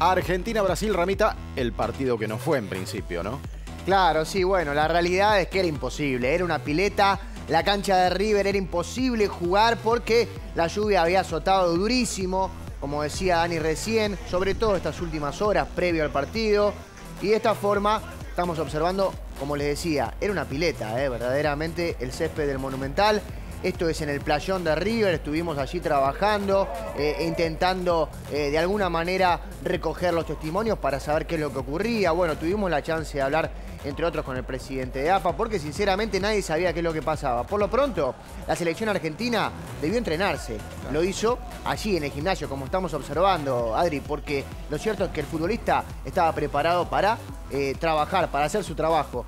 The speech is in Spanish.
Argentina-Brasil, Ramita, el partido que no fue en principio, ¿no? Claro, sí, bueno, la realidad es que era imposible, era una pileta, la cancha de River era imposible jugar porque la lluvia había azotado durísimo, como decía Dani recién, sobre todo estas últimas horas previo al partido, y de esta forma estamos observando, como les decía, era una pileta, verdaderamente el césped del Monumental. Esto es en el playón de River, estuvimos allí trabajando, intentando de alguna manera recoger los testimonios para saber qué es lo que ocurría. Bueno, tuvimos la chance de hablar, entre otros, con el presidente de AFA, porque sinceramente nadie sabía qué es lo que pasaba. Por lo pronto, la selección argentina debió entrenarse. Lo hizo allí en el gimnasio, como estamos observando, Adri, porque lo cierto es que el futbolista estaba preparado para trabajar, para hacer su trabajo.